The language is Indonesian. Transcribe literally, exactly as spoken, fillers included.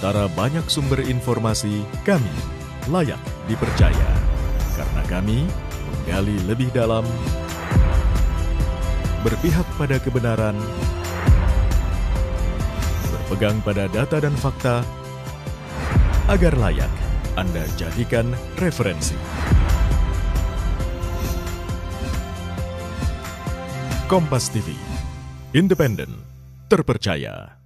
Antara banyak sumber informasi, kami layak dipercaya karena kami menggali lebih dalam, berpihak pada kebenaran, berpegang pada data dan fakta, agar layak Anda jadikan referensi. Kompas T V, independen, terpercaya.